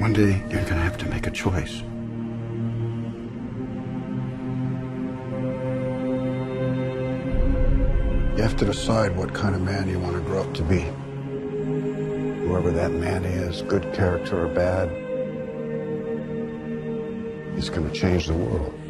One day, you're gonna have to make a choice. You have to decide what kind of man you want to grow up to be. Whoever that man is, good character or bad, is going to change the world.